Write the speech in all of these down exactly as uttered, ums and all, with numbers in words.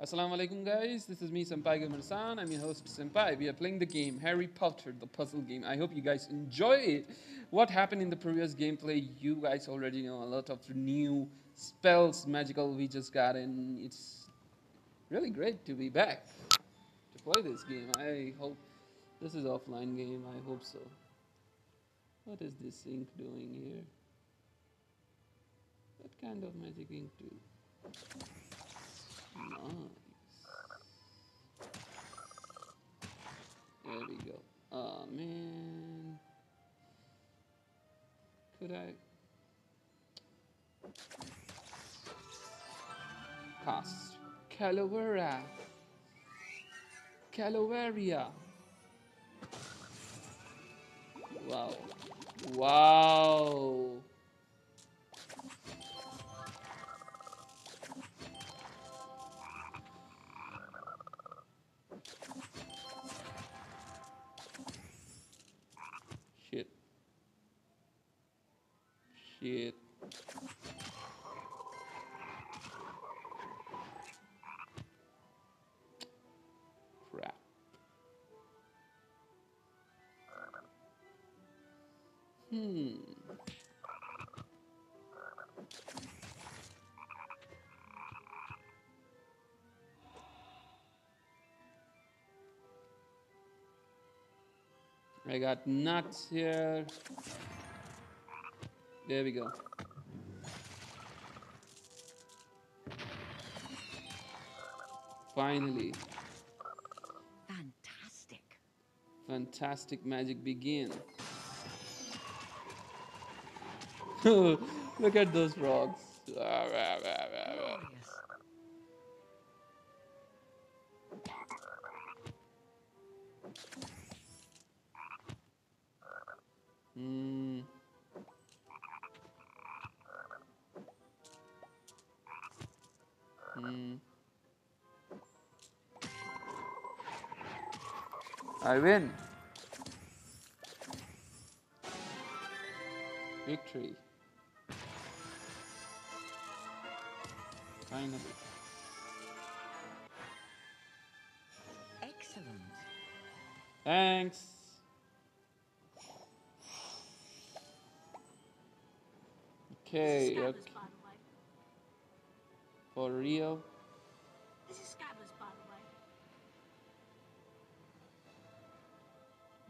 Assalamu alaikum guys, this is me Sempai Gamersan, I'm your host Sempai. We are playing the game Harry Potter the Puzzle Game. I hope you guys enjoy it. What happened in the previous gameplay, you guys already know. A lot of new spells, magical we just got, and it's really great to be back to play this game. I hope this is offline game, I hope so. What is this ink doing here? What kind of magic ink do? Nice. There we go. Oh man. Could I cast Calaveria? Calaveria. Wow. Wow. Shit. Crap. Hmm. I got nuts here. There we go. Finally. Fantastic. Fantastic magic begin. Look at those frogs. Hmm. Mm. I win. Victory. Finally. Excellent. Thanks. Okay. Okay. For real. This is Scabbers, by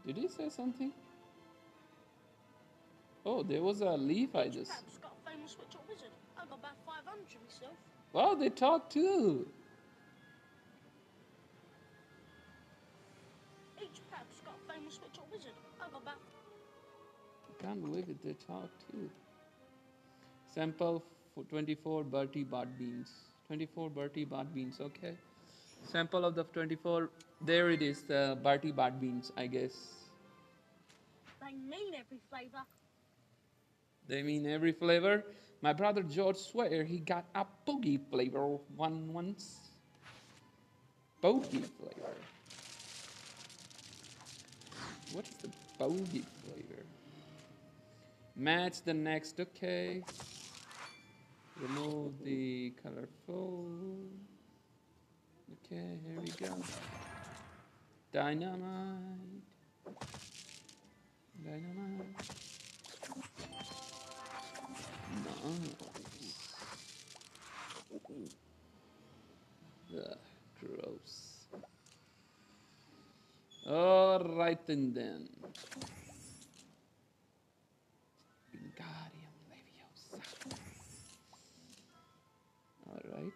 the way. Did he say something? Oh, there was a leaf I just. Scabbers got a famous witch or wizard. I got about five hundred myself. Wow, they talk too. Each pack's got a famous witch or wizard. I got about. I can't believe it. They talk too. Sample. For twenty-four Bertie Bott's beans. twenty-four Bertie Bott's beans, okay. Sample of the twenty-four, there it is, the Bertie Bott's beans, I guess. They mean every flavor. They mean every flavor? My brother George swear he got a boogie flavor one once. Boogie flavor. What is the boogie flavor? Match the next, okay. Remove the colorful. Okay, here we go. Dynamite. Dynamite. No. Ugh, gross. All right, and then. Wingardium Leviosa. Alright.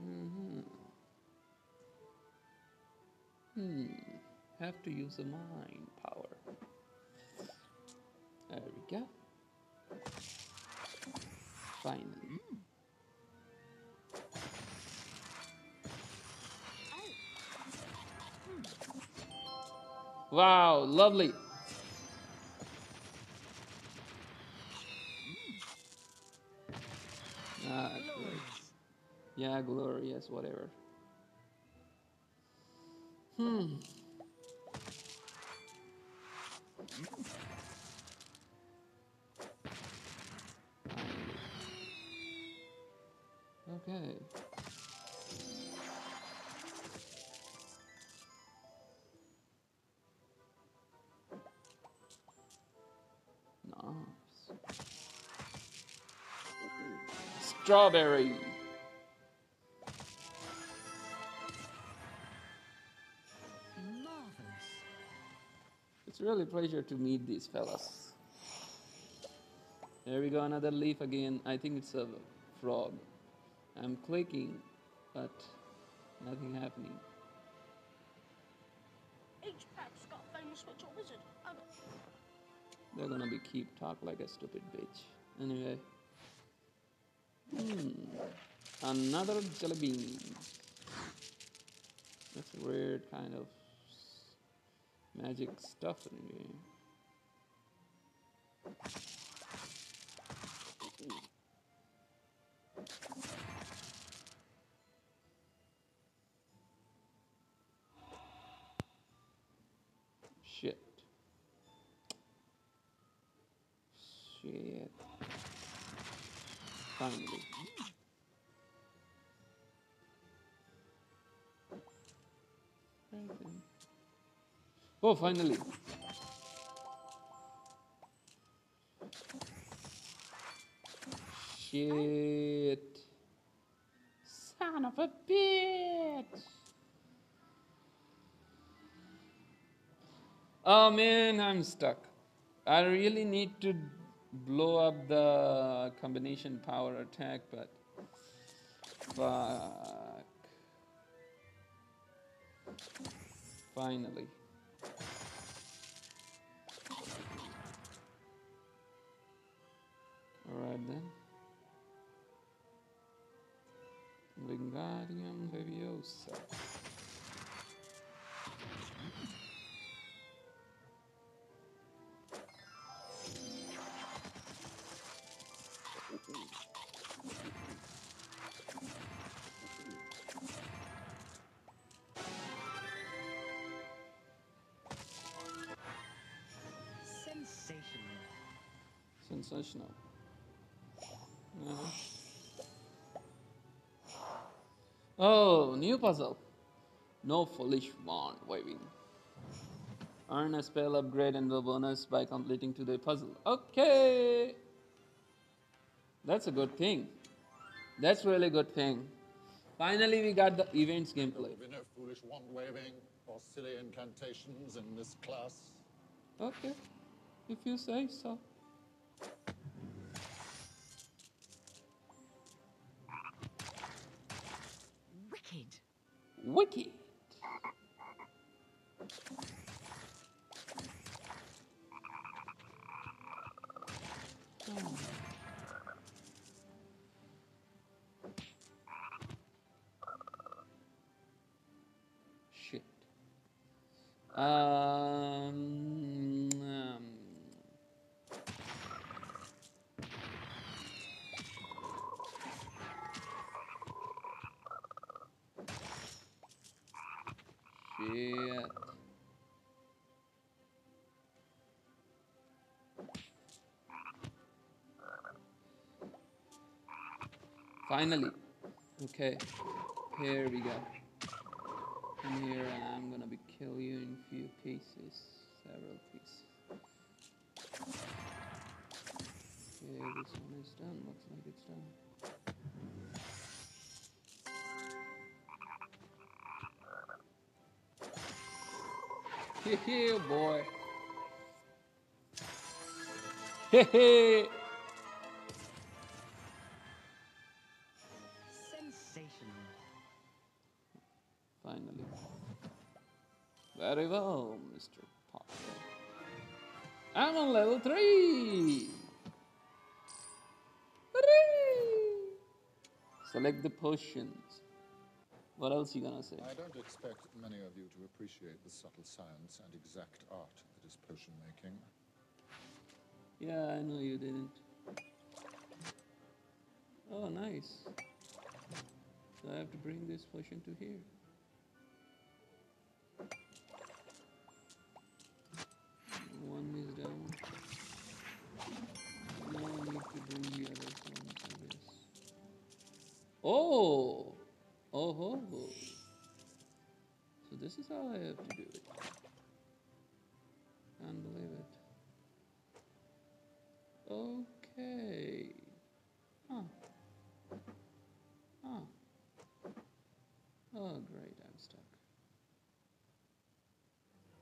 Mm-hmm. Hmm. Have to use the mind power. There we go. Finally. Mm. Wow, lovely. Ah, yeah, glorious, whatever. Hmm. Okay. Nice. Strawberry. It's really a pleasure to meet these fellas. There we go, another leaf again. I think it's a frog. I'm clicking, but nothing happening. Each pet's got a famous witch or wizard. They're gonna be keep talk like a stupid bitch. Anyway. Hmm. Another jelly bean. That's a weird kind of magic stuff anyway. Shit. Shit. Finally. Right. Oh, finally. Shit. Son of a bitch. Oh man, I'm stuck. I really need to blow up the combination power attack, but fuck. Finally. Alright then. Wingardium Leviosa. Sensational. Uh-huh. Oh, new puzzle. No foolish wand waving. Earn a spell upgrade and the bonus by completing today's puzzle. Okay. That's a good thing. That's really a good thing. Finally, we got the events gameplay. There will be no foolish wand waving or silly incantations in this class. Okay. If you say so. Wicked. Oh. Shit. Um, um. Yeah. Finally. Okay. Here we go. Come here and I'm gonna be kill you in few pieces. Several pieces. Okay, this one is done. Looks like it's done. Heh heh, boy. Heh heh. Sensational. Finally. Very well, Mister Potter. I'm on level three. Hooray! Select the potions. What else are you gonna say? I don't expect many of you to appreciate the subtle science and exact art that is potion making. Yeah, I know you didn't. Oh, nice. So I have to bring this potion to here. One is down. Now I need to bring the other one to this. Oh! Oh ho! Oh. So this is how I have to do it. Can't believe it. Okay. Huh. Huh. Oh great, I'm stuck.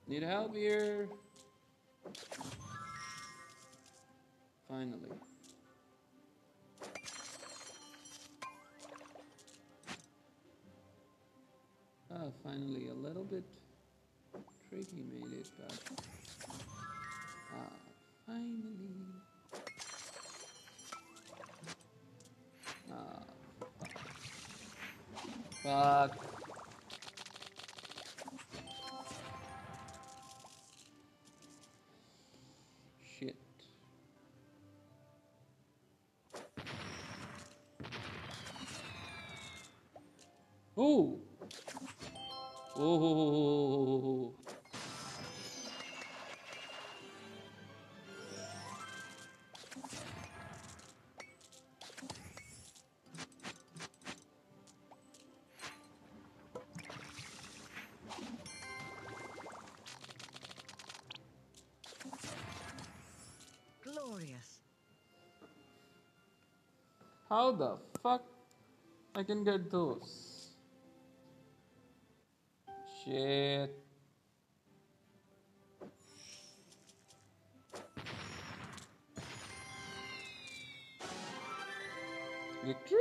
Need help here. Finally. Oh, finally, a little bit tricky made it, but ah, finally. Ah, fuck. Fuck. Oh! Oh! Oh, oh, oh, oh, oh. Glorious. How the fuck I can get those? Shit. Victory?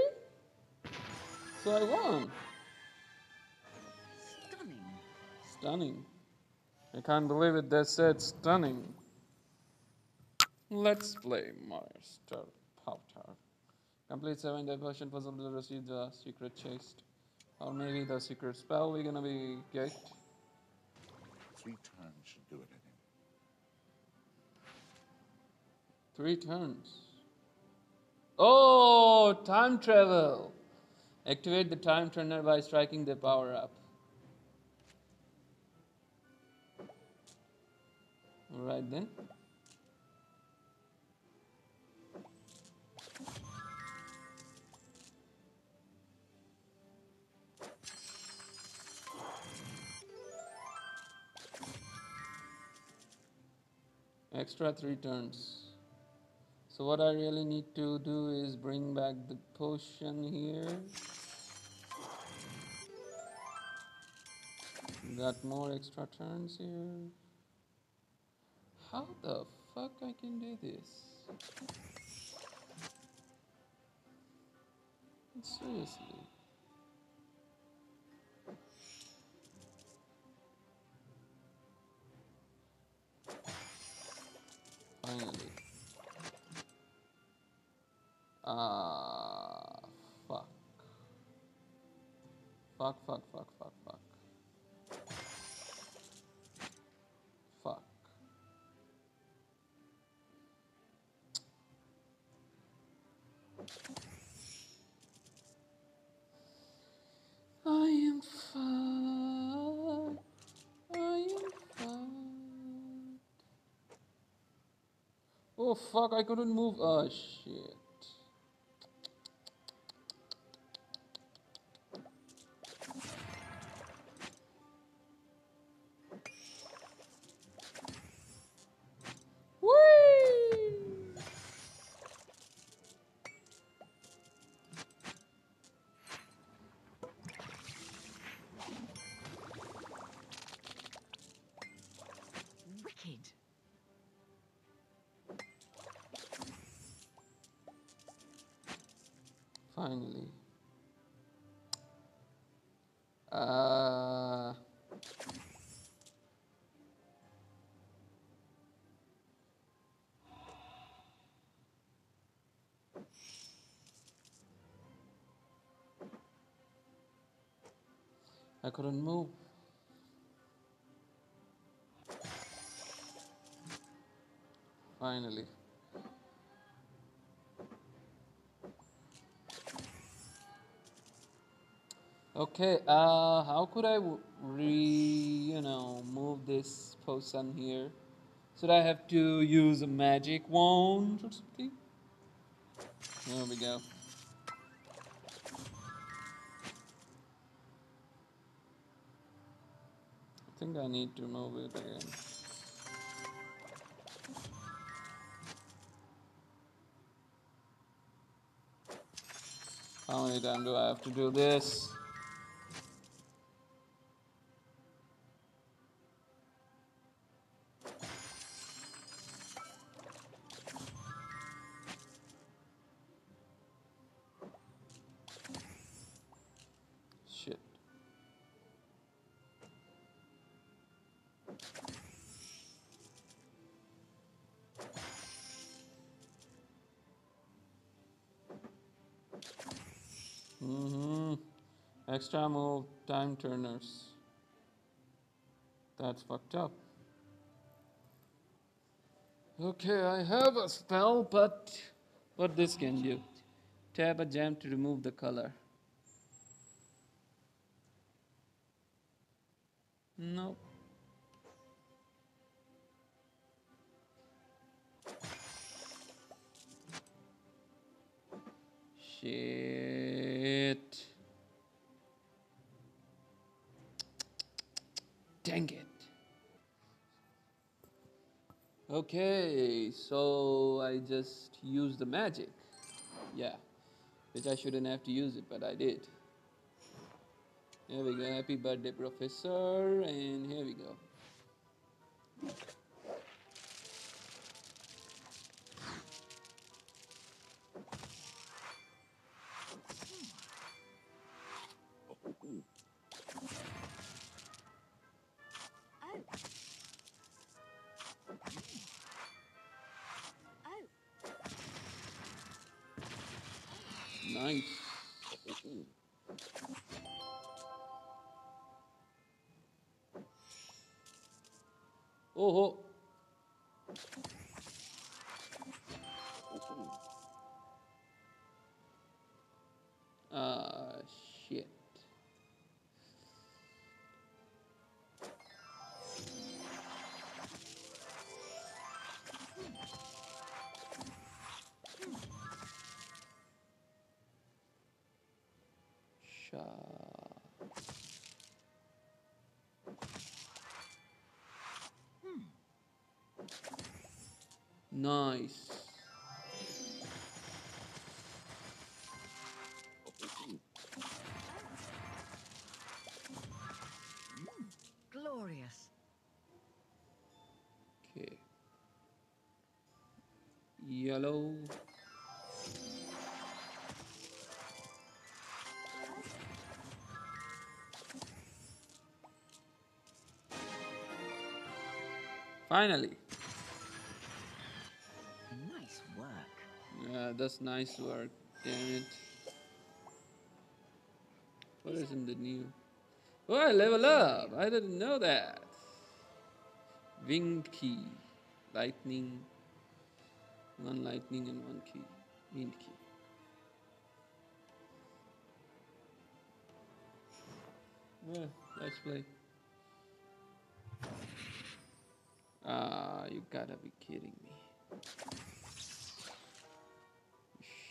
So I won. Stunning. Stunning. I can't believe it, that said stunning. Let's play Master Potter. Complete seven day potion puzzle to receive the secret chest. Or maybe the secret spell we're gonna be get. Three turns should do it in him. Three turns. Oh, time travel! Activate the time turner by striking the power up. Alright then. Extra three turns. So what I really need to do is bring back the potion here. Got more extra turns here. How the fuck I can do this? Seriously. Finally. Ah, fuck. Fuck, fuck, fuck, fuck, fuck. Fuck. I am fucked. I am fucked. Oh fuck, I couldn't move. Oh shit. Finally. Uh, I couldn't move. Finally. Okay, uh, how could I re, you know, move this potion here? Should I have to use a magic wand or something? There we go. think I need to move it again. How many times do I have to do this? Extra move, time turners. That's fucked up. Okay, I have a spell, but what this can do? Tap a gem to remove the color. Nope. Shit. Dang it. Okay, so I just used the magic. Yeah, which I shouldn't have to use it, but I did. Here we go, happy birthday, Professor, and here we go. Nice. Oh, oh. Ah, shit. Nice. Glorious. Okay. Yellow. Finally. Yeah, that's nice work, damn it. What is in the new? Oh, I level up! I didn't know that. Wing key. Lightning. One lightning and one key. Wind key. Well, let's play. Ah, you gotta be kidding me.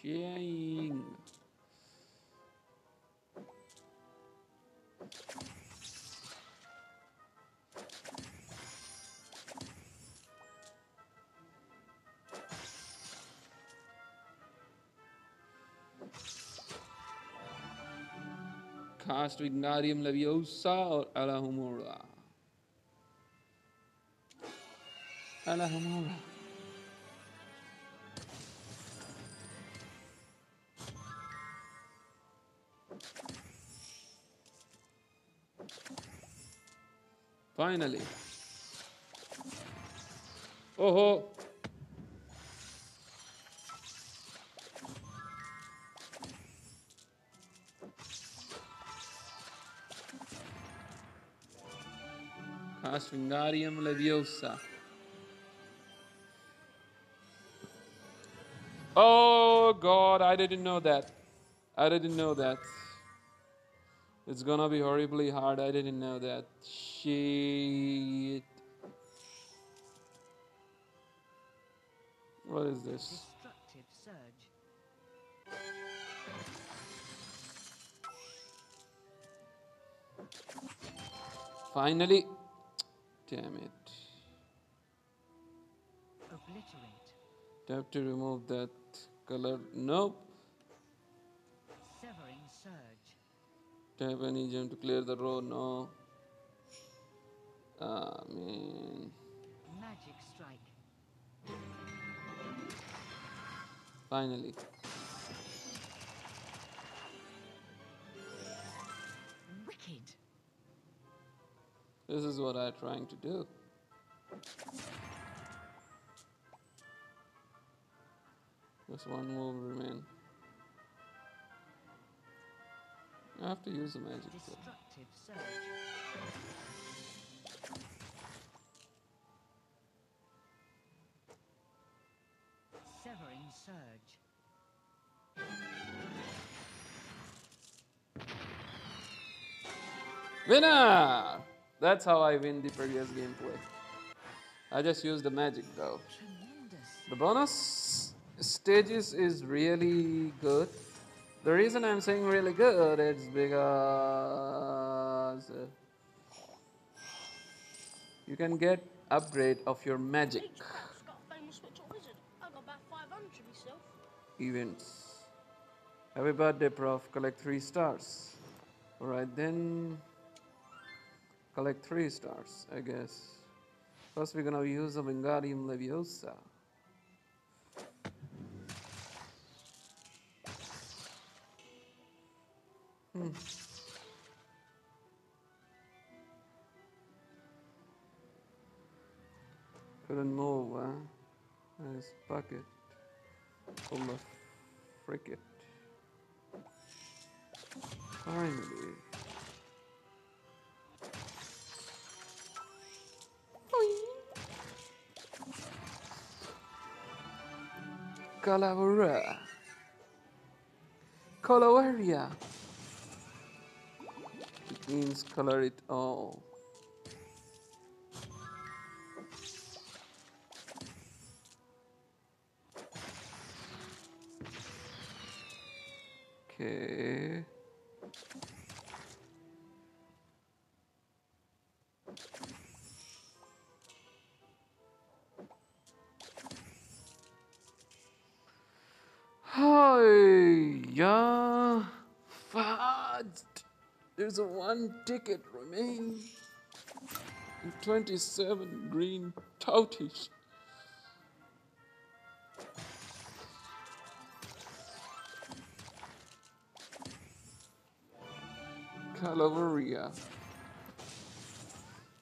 Ying. Cast Wingardium Leviosa or Alohomora. Alohomora. Finally. Oh ho. Cast Wingardium Leviosa. Oh god, I didn't know that. I didn't know that. It's gonna be horribly hard. I didn't know that. Shit. What is this? Destructive surge. Finally. damn it. Obliterate. Do I have to remove that color? Nope. Severing surge. Do I have any gem to clear the row? No. Ah, man. Magic strike. Finally. Wicked. This is what I'm trying to do. Just one move remain. I have to use the magic. Destructive surge. Severing surge. Winner! That's how I win the previous gameplay. I just used the magic though. Tremendous. The bonus stages is really good. The reason I'm saying really good is because you can get upgrade of your magic. Events. Happy birthday, Prof. Collect three stars. Alright then. Collect three stars, I guess. First we're gonna use the Wingardium Leviosa. Hmm. Couldn't move, huh? Nice bucket. Full of fricket. Finally. Calaveria. Colovaria. It means color it all. Okay. Hi, yeah, fast. There's a one ticket remaining. twenty-seven green toutish. Calaveria.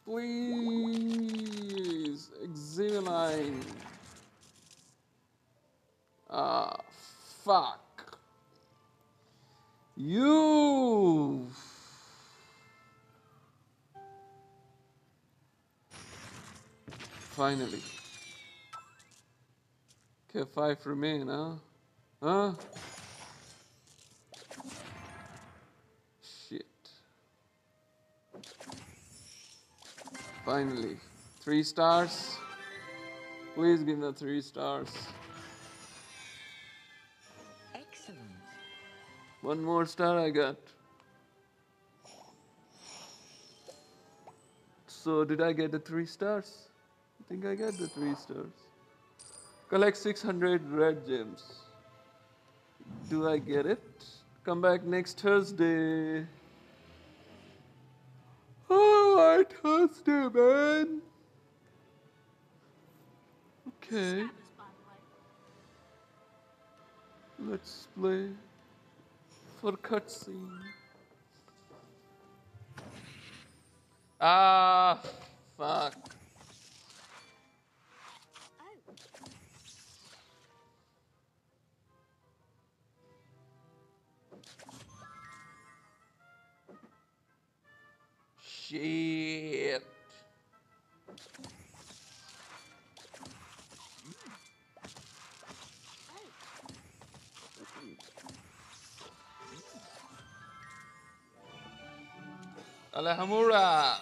Please, Exiline. Ah, fuck. You. Finally. Okay, five remain, huh? Huh? Finally, three stars. Please give me three stars. Excellent. One more star I got. So did I get the three stars? I think I got the three stars. Collect six hundred red gems. Do I get it? Come back next Thursday. Oh, my Thursday, man. Okay. Let's play for cutscene. Ah, fuck. Shit. Alohomora.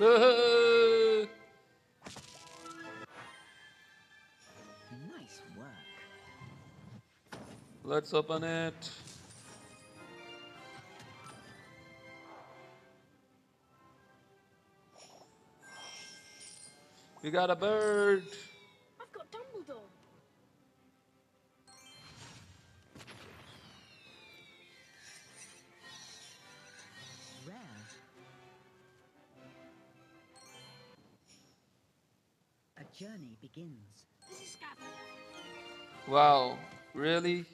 Nice work. Let's open it. We got a bird. I've got Dumbledore. Journey begins. This is Scabbers. Wow, really?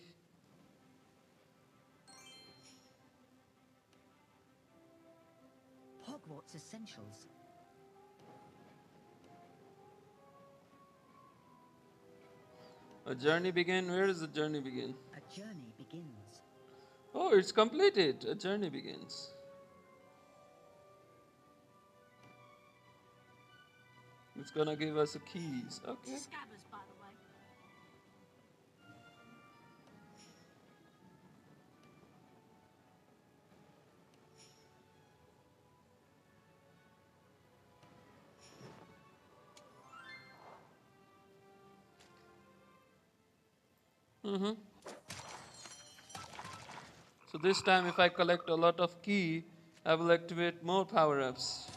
Hogwarts essentials. A journey begin? Where does the journey begin? A journey begins. Oh, it's completed. A journey begins. It's gonna give us the keys. Okay. Scabbers, by the way. Mm-hmm. So this time, if I collect a lot of key, I will activate more power-ups.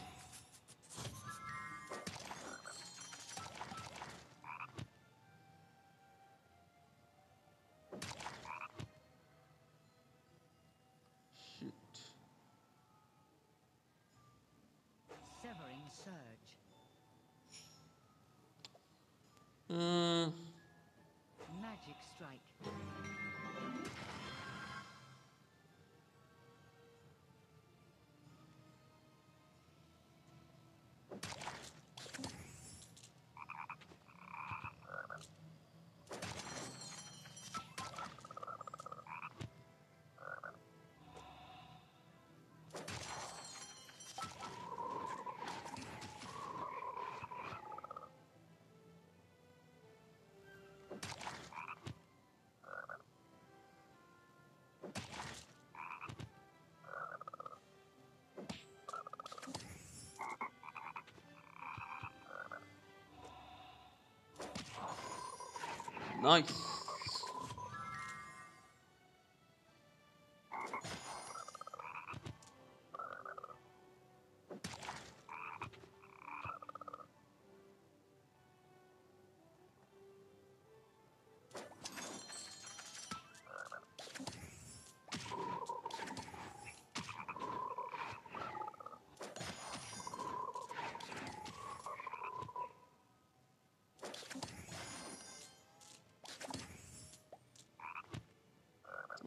Nice.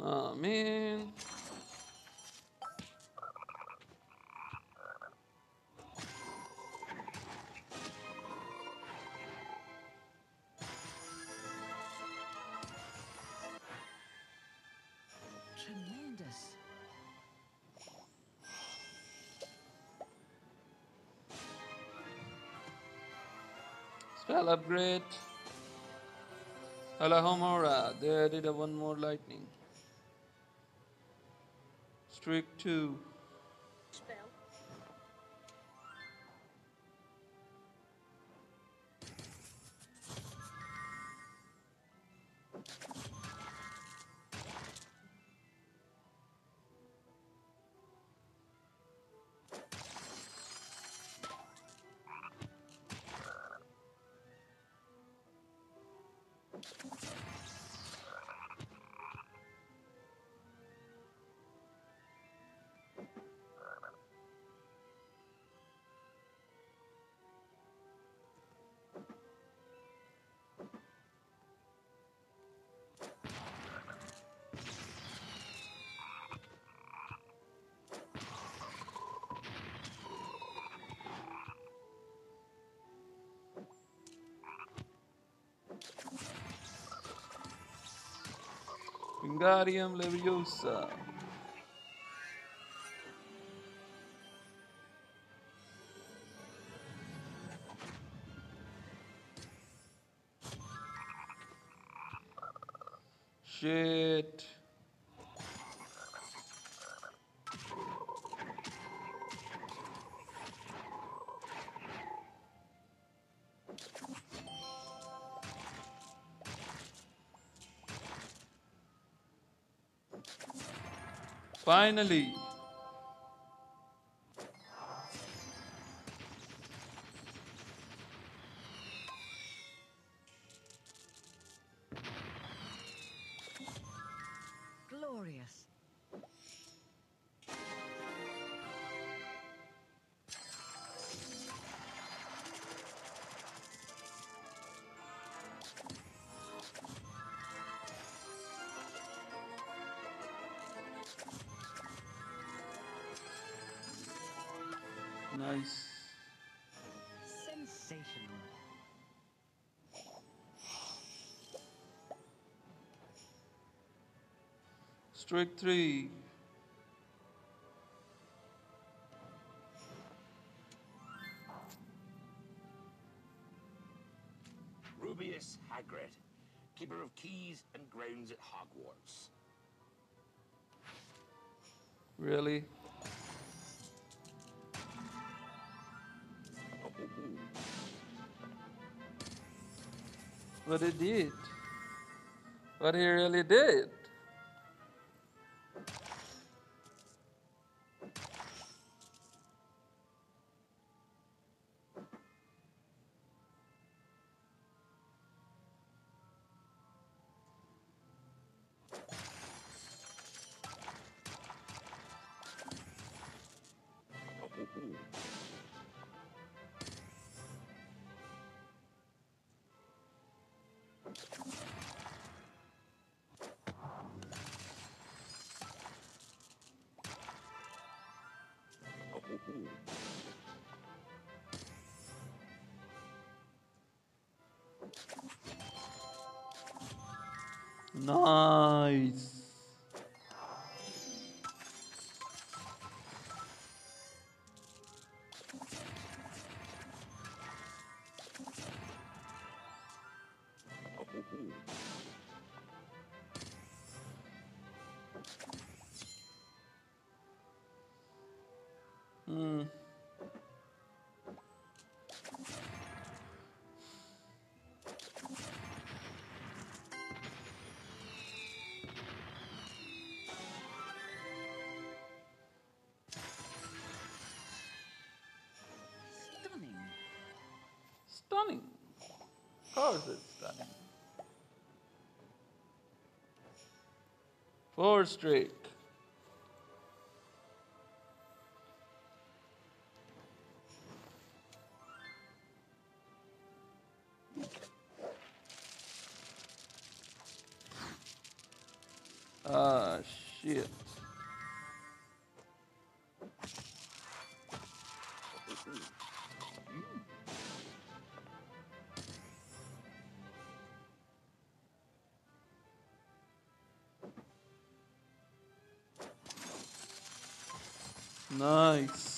Oh man. Tremendous. Spell upgrade. Alohomora. They added a one more lightning. Trick two. Spell. Wingardium Leviosa. Shit. Finally. Glorious. Nice. Sensational. Strike three. Rubeus Hagrid, keeper of keys and grounds at Hogwarts. Really? What he did, what he really did. Nice. Hmm. Stunning. Stunning. Of course it's stunning. Four straight. Ah, shit. Nice.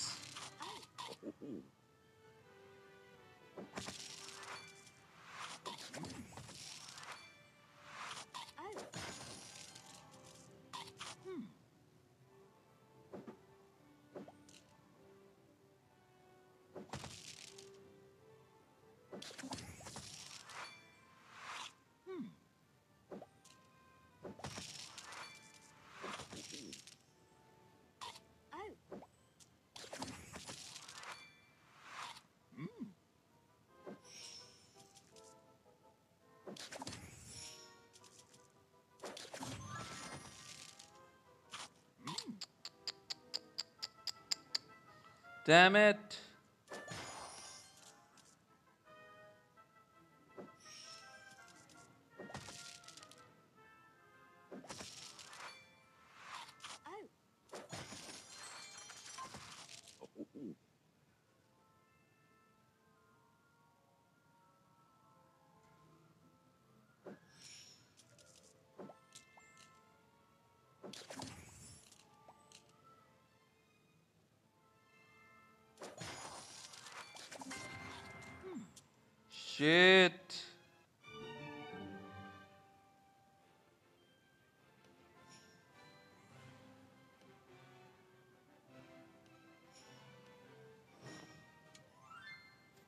Damn it. Shit.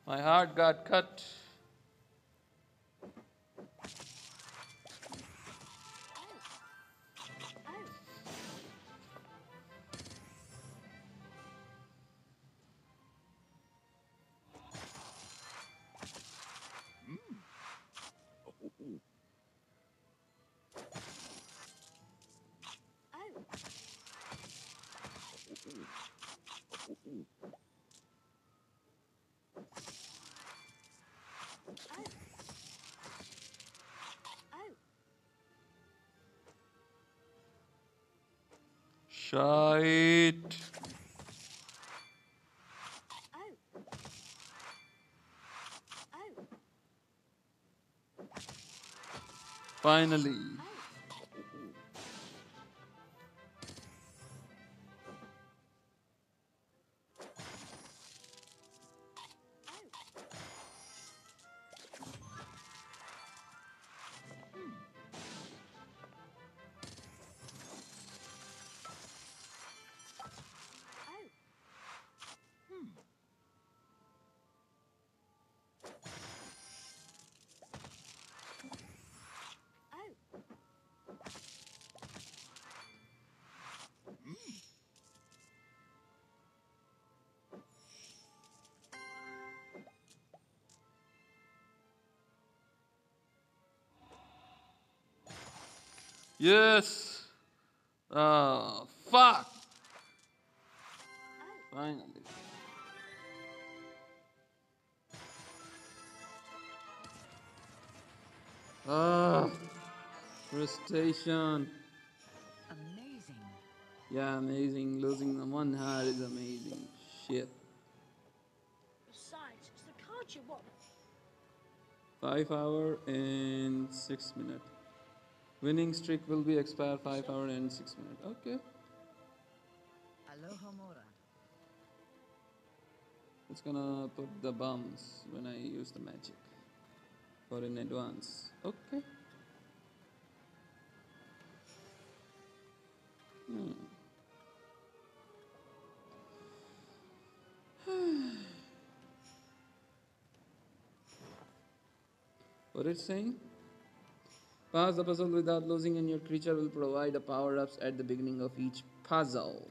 My heart got cut. Shite. Finally. Yes! Ah, uh, fuck! Finally. Ah, frustration. Amazing. Yeah, amazing. Losing the one heart is amazing. Shit. Besides, it's the card you want. Five hour and six minute. Winning streak will be expired five hour and six minutes. Okay. Alohomora. It's gonna put the bombs when I use the magic. Or in advance. Okay. Hmm. What it's saying? Pass the puzzle without losing, and your creature will provide a power-ups at the beginning of each puzzle.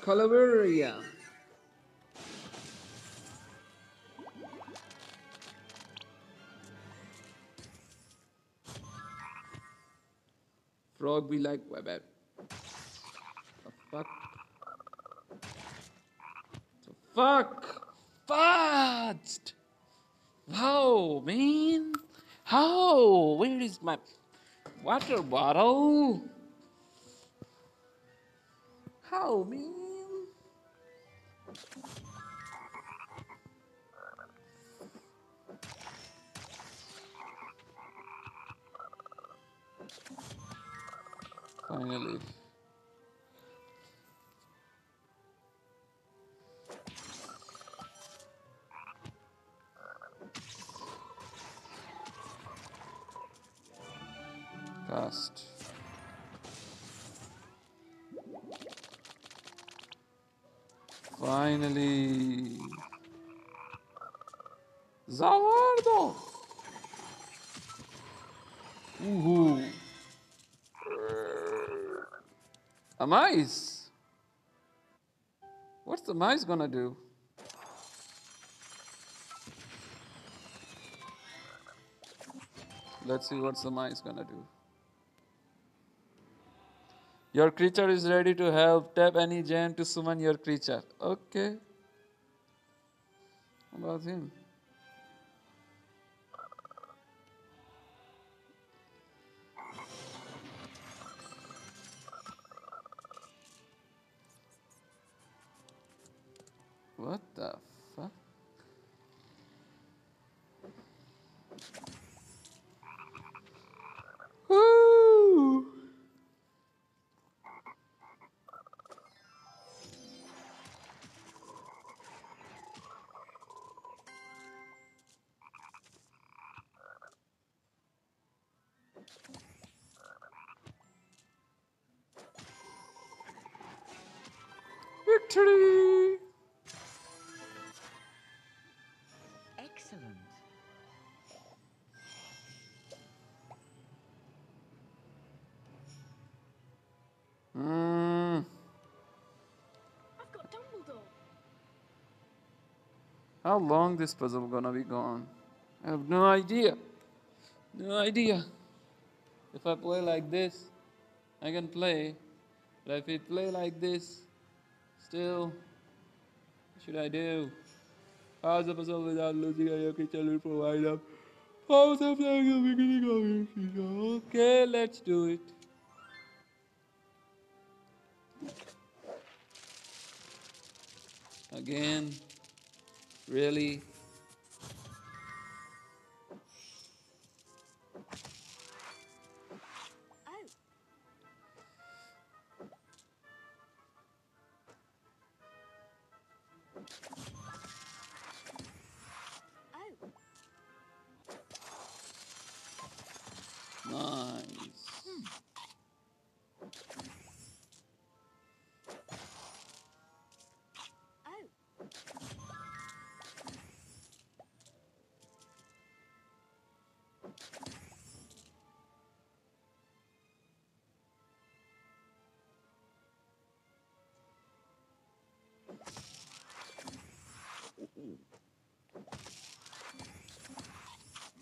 Calaveria. Frog be like Webber. The fuck? The fuck? Fast! How, man? How? Where is my water bottle? How, man? Finally. Cast. Finally. Zavardo. Woohoo. A mice? What's the mice gonna do? Let's see what's the mice gonna do. Your creature is ready to help. Tap any gem to summon your creature. Okay. How about him? What the fuck? Woo! Victory! Excellent. Mm. I've got Dumbledore. How long this puzzle gonna be gone? I have no idea. No idea. If I play like this, I can play. But if it play like this, still, what should I do? How's the puzzle without losing a yoke challenge for wide up? How's the beginning of it? Okay, let's do it. Again, really?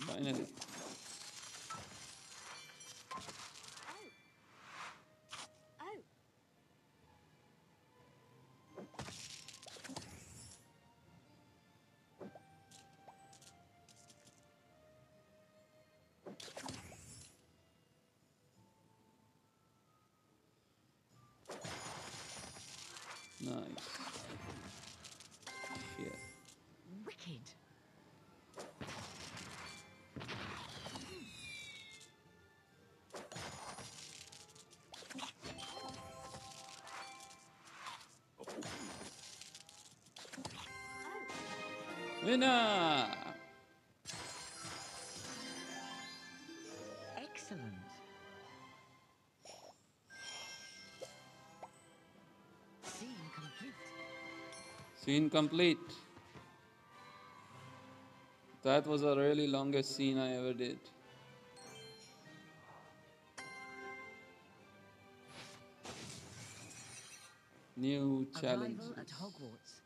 Finally. Oh. Oh. Nice. Winner! Excellent. Scene complete. Scene complete. That was a really longest scene I ever did. New challenge. Arrival at Hogwarts.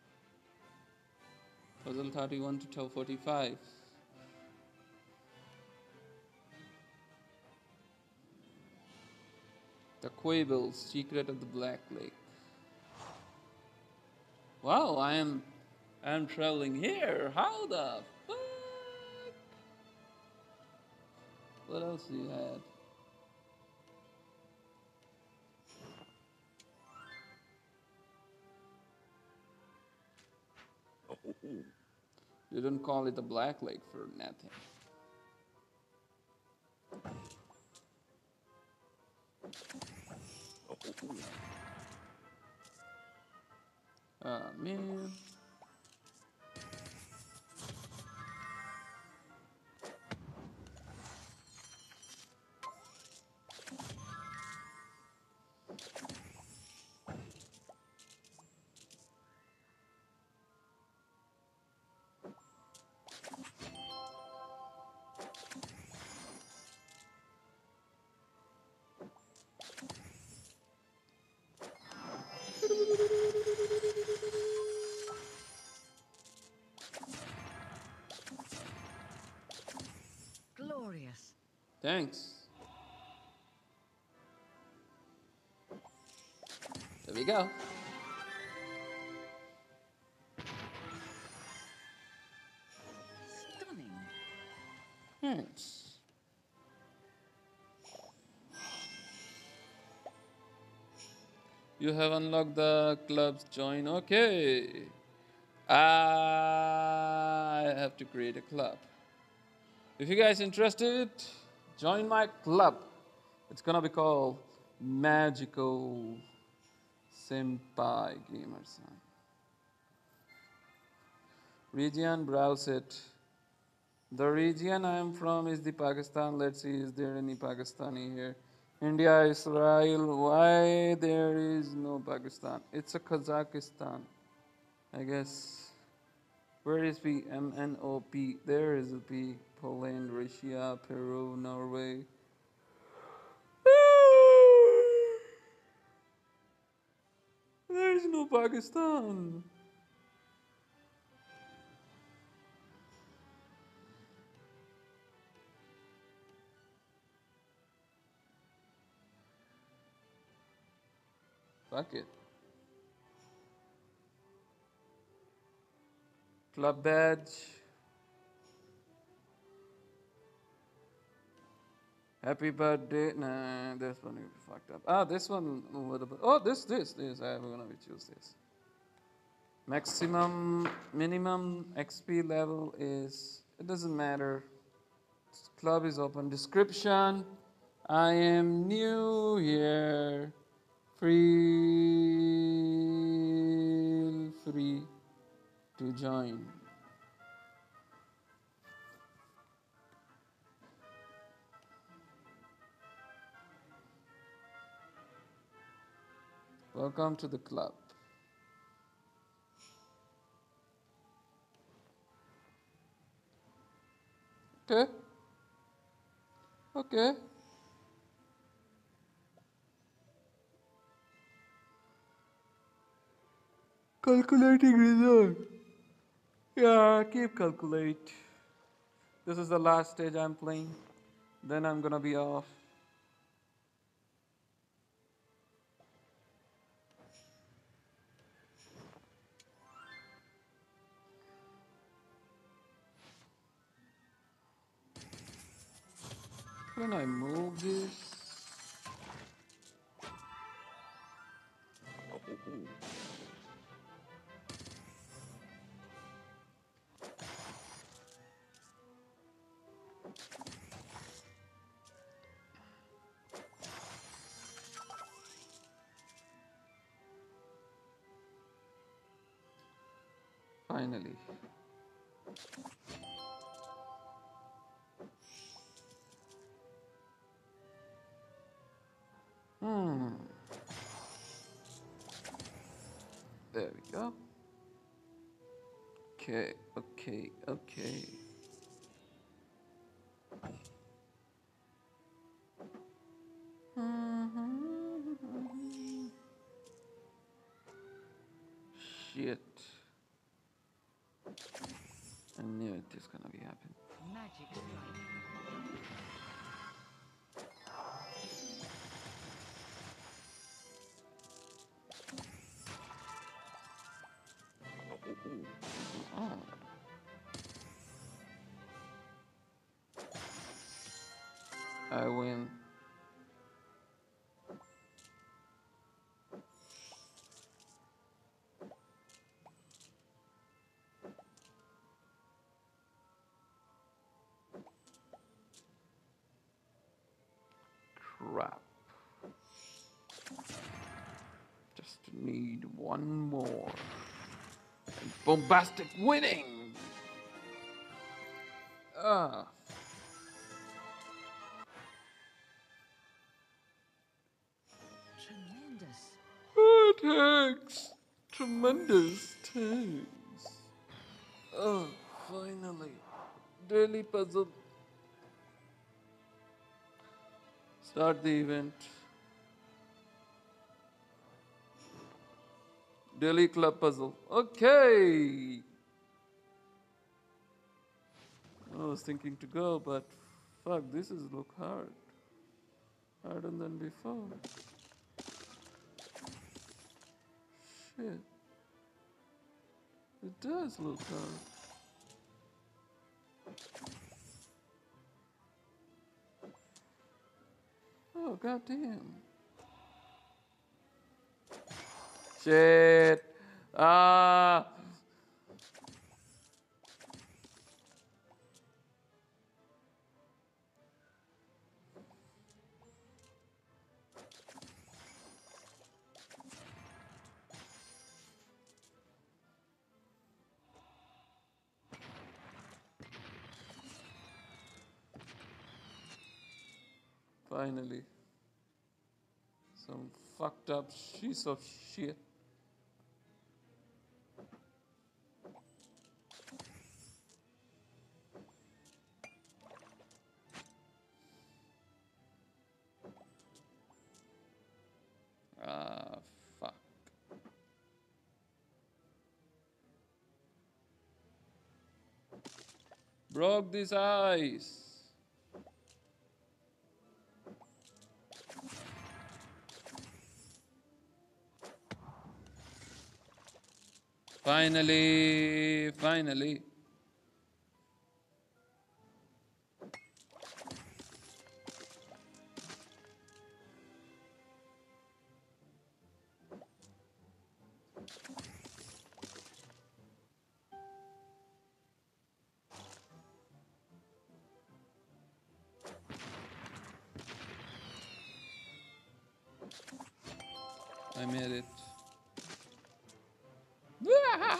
Puzzle thirty-one to forty-five. The Quabbles, Secret of the Black Lake. Wow, I am I am traveling here. How the fuck? What else do you have? They don't call it the Black Lake for nothing. Oh man. Thanks. There we go. Stunning. Thanks. You have unlocked the club's join. Okay. I have to create a club. If you guys interested, join my club. It's gonna be called Magical Senpai Gamersan. Region, browse it. The region I am from is the Pakistan. Let's see, is there any Pakistani here? India, Israel, why there is no Pakistan? It's a Kazakhstan, I guess. Where is P? M N O P. There is a P. Poland, Russia, Peru, Norway. There is no Pakistan. Fuck it. Club badge. Happy birthday. Nah, this one will be fucked up. Ah, this one a little bit. Oh, this, this, this. I'm gonna choose this. Maximum, minimum X P level is. It doesn't matter. Club is open. Description. I am new here. Feel free to join. Welcome to the club. Okay. Okay. Calculating result. Yeah, keep calculate. This is the last stage I'm playing. Then I'm gonna be off. Can I move this? Finally. Hmm. There we go. Okay, okay, okay. Shit. I knew it was gonna be happening. Magic. Oh. I win. Crap. Just need one more. Bombastic winning! Ah. Tremendous. Oh, thanks. Tremendous thanks. Oh, finally. Daily puzzle. Start the event. Daily club puzzle. Okay. I was thinking to go, but fuck, this is look hard. Harder than before. Shit. It does look hard. Oh, goddamn. Shit. Ah. Finally. Some fucked up piece of shit. Broke this ice. Finally, finally. I made it. Yeah.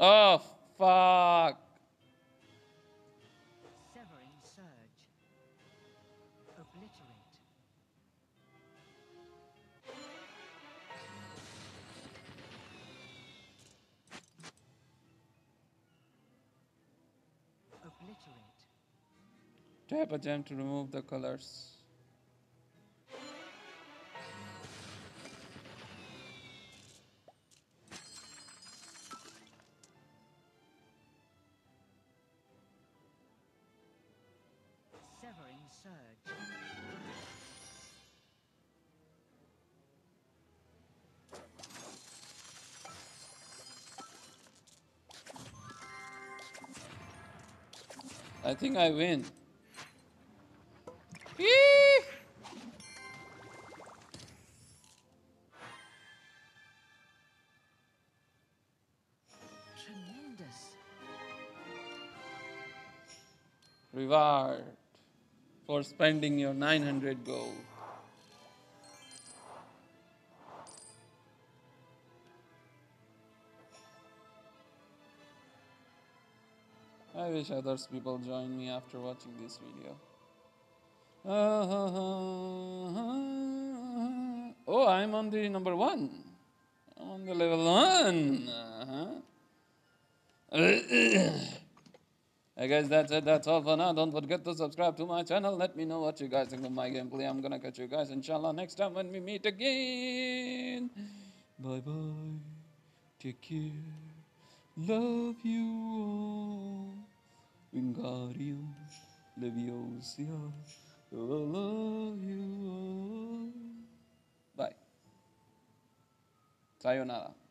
Oh, fuck. Severing surge. Obliterate. Obliterate. Tap a gem to remove the colors. Severing surge. I think I win. Reward for spending your nine hundred gold. I wish other people join me after watching this video. Uh-huh. Oh, I'm on the number one. I'm on the level one. Uh-huh. Hey guys, that's it. That's all for now. Don't forget to subscribe to my channel. Let me know what you guys think of my gameplay. I'm gonna catch you guys, inshallah, next time when we meet again. Bye-bye. Take care. Love you all. Wingardium Leviosa. I love you all. Bye. Sayonara.